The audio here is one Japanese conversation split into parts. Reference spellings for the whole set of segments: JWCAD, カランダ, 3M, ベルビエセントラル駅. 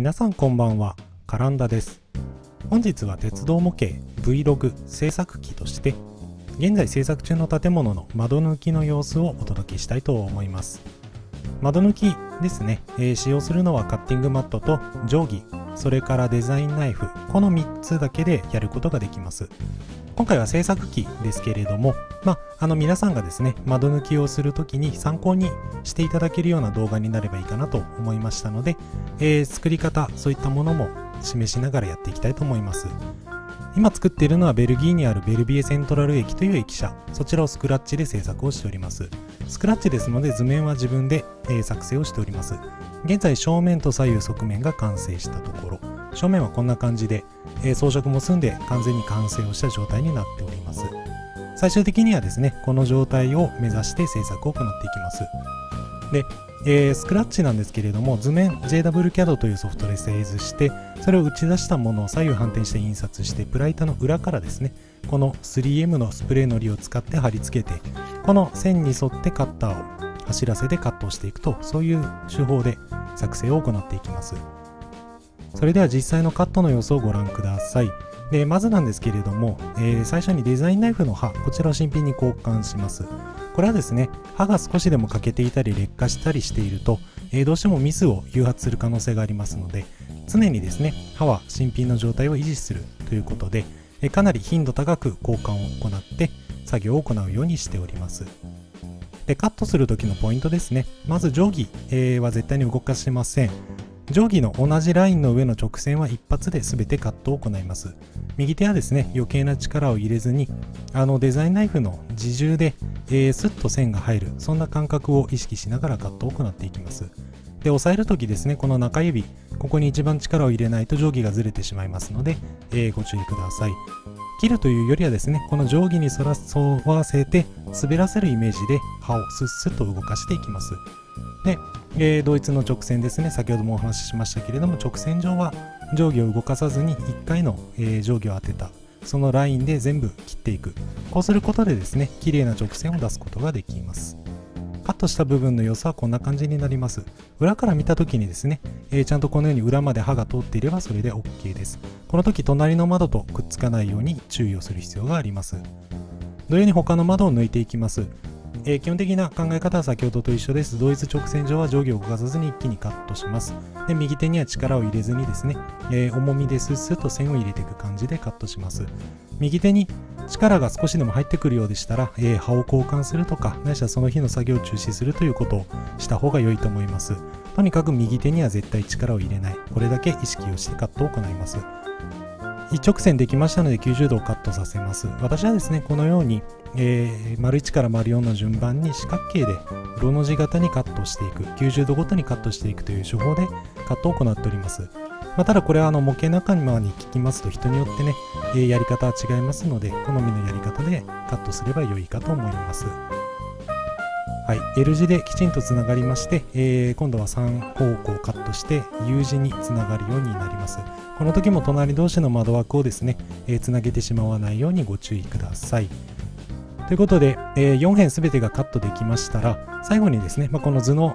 皆さんこんばんは、カランダです。本日は鉄道模型 Vlog 制作機として現在制作中の建物の窓抜きの様子をお届けしたいと思います。窓抜きですね、使用するのはカッティングマットと定規、それからデザインナイフ、この3つだけでやることができます。今回は制作機ですけれども、皆さんがですね、窓抜きをするときに参考にしていただけるような動画になればいいかなと思いましたので、作り方、そういったものも示しながらやっていきたいと思います。今作っているのはベルギーにあるベルビエセントラル駅という駅舎、そちらをスクラッチで制作をしております。スクラッチですので図面は自分で、作成をしております。現在正面と左右側面が完成したところ、正面はこんな感じで、装飾も済んで完全に完成をした状態になっております。最終的にはですね、この状態を目指して制作を行っていきます。で、スクラッチなんですけれども、図面 JWCAD というソフトで製図して、それを打ち出したものを左右反転して印刷して、プラ板の裏からですね、この 3M のスプレーのりを使って貼り付けて、この線に沿ってカッターを走らせてカットをしていくと、そういう手法で作成を行っていきます。それでは実際のカットの様子をご覧ください。で、まずなんですけれども、最初にデザインナイフの刃、こちらを新品に交換します。これはですね、刃が少しでも欠けていたり劣化したりしていると、どうしてもミスを誘発する可能性がありますので、常にですね、刃は新品の状態を維持するということで、かなり頻度高く交換を行って作業を行うようにしております。で、カットする時のポイントですね。まず定規、は絶対に動かしません。定規の同じラインの上の直線は一発で全てカットを行います。右手はですね、余計な力を入れずに、デザインナイフの自重で、スッと線が入る、そんな感覚を意識しながらカットを行っていきます。で、押さえるときですね、この中指、ここに一番力を入れないと定規がずれてしまいますので、ご注意ください。切るというよりはですね、この定規に沿わせて滑らせるイメージで刃をスッスッと動かしていきます。で、同一の直線ですね、先ほどもお話ししましたけれども、直線上は定規を動かさずに1回の、定規を当てたそのラインで全部切っていく、こうすることでですね、綺麗な直線を出すことができます。カットした部分の様子はこんな感じになります。裏から見た時にですね、ちゃんとこのように裏まで刃が通っていればそれで OK です。この時隣の窓とくっつかないように注意をする必要があります。同様に他の窓を抜いていきます。基本的な考え方は先ほどと一緒です。同一直線上は定規を動かさずに一気にカットします。で、右手には力を入れずにですね、重みでスッスッと線を入れていく感じでカットします。右手に力が少しでも入ってくるようでしたら、刃を交換するとか、ないしはその日の作業を中止するということをした方が良いと思います。とにかく右手には絶対力を入れない、これだけ意識をしてカットを行います。一直線できましたので90度をカットさせます。私はですね、このように、丸1から丸4の順番に四角形でロの字型にカットしていく、90度ごとにカットしていくという手法でカットを行っております。ただこれは模型仲間に聞きますと人によってね、やり方は違いますので、好みのやり方でカットすれば良いかと思います。はい、L 字できちんとつながりまして、今度は3方向カットして U 字につながるようになります。この時も隣同士の窓枠をですね、つなげてしまわないようにご注意ください。ということで、4辺全てがカットできましたら、最後にですね、この図の、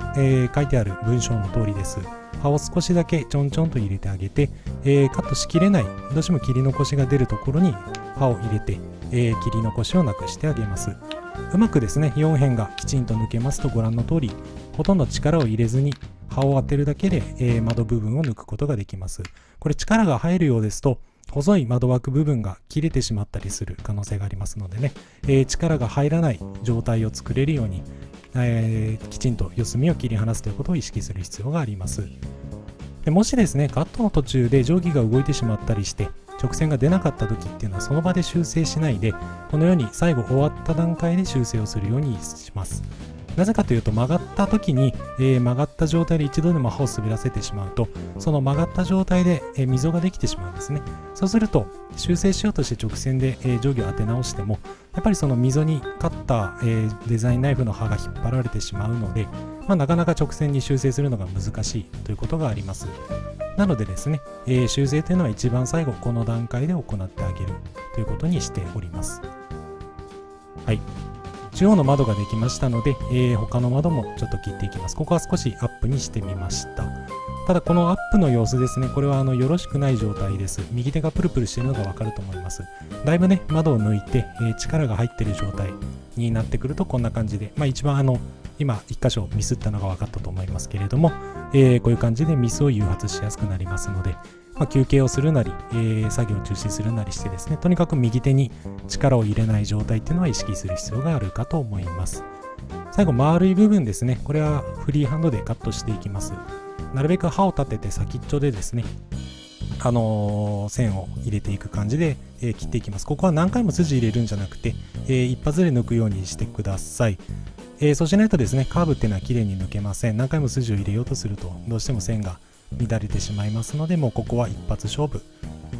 書いてある文章の通りです。刃を少しだけちょんちょんと入れてあげて、カットしきれない、どうしても切り残しが出るところに刃を入れて、切り残しをなくしてあげます。うまくですね、4辺がきちんと抜けますとご覧の通り、ほとんど力を入れずに刃を当てるだけで、窓部分を抜くことができます。これ力が入るようですと、細い窓枠部分が切れてしまったりする可能性がありますのでね、力が入らない状態を作れるように、きちんと四隅を切り離すということを意識する必要があります。で、もしですね、カットの途中で定規が動いてしまったりして、直線が出なかった時っていうのはその場で修正しないで、このように最後終わった段階で修正をするようにします。なぜかというと、曲がった時に、曲がった状態で一度でも刃を滑らせてしまうと、その曲がった状態で、溝ができてしまうんですね。そうすると修正しようとして直線で、定規を当て直しても、やっぱりその溝にカッター、デザインナイフの刃が引っ張られてしまうので、なかなか直線に修正するのが難しいということがあります。なのでですね、修正というのは一番最後この段階で行ってあげるということにしております。はい、中央の窓ができましたので、他の窓もちょっと切っていきます。ここは少しアップにしてみました。ただこのアップの様子ですね、これはよろしくない状態です。右手がプルプルしているのがわかると思います。だいぶね、窓を抜いて、力が入っている状態になってくるとこんな感じで、まあ一番今1箇所ミスったのが分かったと思いますけれども、こういう感じでミスを誘発しやすくなりますので、まあ、休憩をするなり、作業を中止するなりしてですね、とにかく右手に力を入れない状態っていうのは意識する必要があるかと思います。最後、丸い部分ですね、これはフリーハンドでカットしていきます。なるべく刃を立てて先っちょでですね、線を入れていく感じで、切っていきます。ここは何回も筋入れるんじゃなくて、一発で抜くようにしてください。そうしないとですね、カーブっていうのは綺麗に抜けません。何回も筋を入れようとすると、どうしても線が乱れてしまいますので、もうここは一発勝負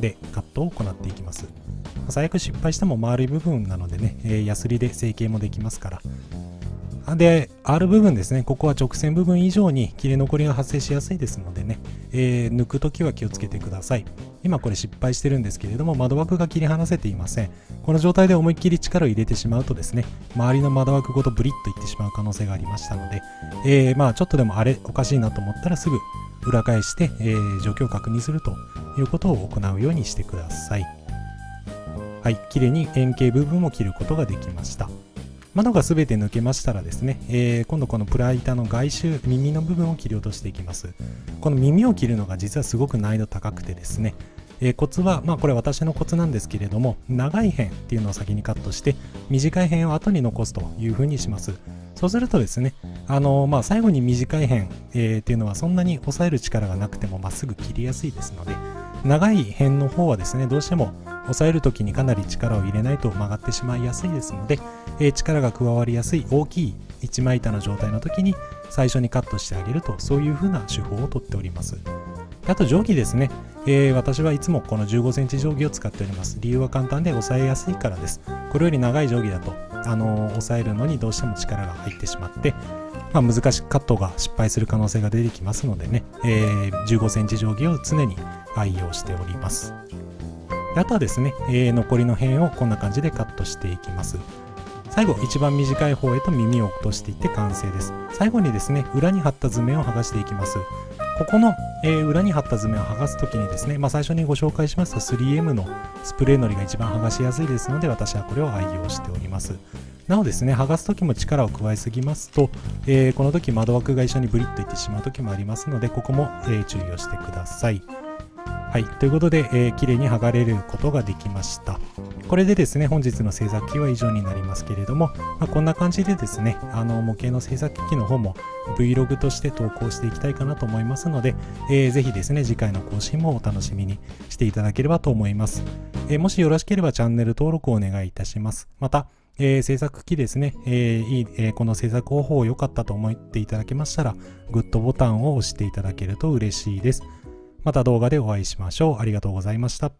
でカットを行っていきます。最悪失敗しても丸い部分なのでね、ヤスリで成形もできますから。で、R 部分ですね、ここは直線部分以上に切れ残りが発生しやすいですのでね、抜くときは気をつけてください。今これ失敗してるんですけれども、窓枠が切り離せていません。この状態で思いっきり力を入れてしまうとですね、周りの窓枠ごとブリッといってしまう可能性がありましたので、まあちょっとでもあれおかしいなと思ったらすぐ裏返して、状況を確認するということを行うようにしてください。はい、きれいに円形部分も切ることができました。窓がすべて抜けましたらですね、今度このプラ板の外周、耳の部分を切り落としていきます。この耳を切るのが実はすごく難易度高くてですね、コツは、まあこれ私のコツなんですけれども、長い辺っていうのを先にカットして、短い辺を後に残すというふうにします。そうするとですね、まあ最後に短い辺、っていうのはそんなに押さえる力がなくてもまっすぐ切りやすいですので、長い辺の方はですね、どうしても押さえるときにかなり力を入れないと曲がってしまいやすいですので、力が加わりやすい大きい一枚板の状態のときに最初にカットしてあげると、そういう風な手法をとっております。あと定規ですね、私はいつもこの15センチ定規を使っております。理由は簡単で押さえやすいからです。これより長い定規だと、押さえるのにどうしても力が入ってしまって、まあ、難しいカットが失敗する可能性が出てきますのでね、15センチ定規を常に愛用しております。あとはですね、残りの辺をこんな感じでカットしていきます。最後、一番短い方へと耳を落としていって完成です。最後にですね、裏に貼った図面を剥がしていきます。ここの、裏に貼った図面を剥がすときにですね、まあ、最初にご紹介しました 3M のスプレーのりが一番剥がしやすいですので、私はこれを愛用しております。なおですね、剥がすときも力を加えすぎますと、このとき窓枠が一緒にブリッといってしまうときもありますので、ここも、注意をしてください。はい、ということで、綺麗に剥がれることができました。これでですね、本日の製作機は以上になりますけれども、まあ、こんな感じでですね、模型の製作機の方も Vlog として投稿していきたいかなと思いますので、ぜひですね、次回の更新もお楽しみにしていただければと思います。もしよろしければチャンネル登録をお願いいたします。また、制作機ですね、この制作方法良かったと思っていただけましたら、グッドボタンを押していただけると嬉しいです。また動画でお会いしましょう。ありがとうございました。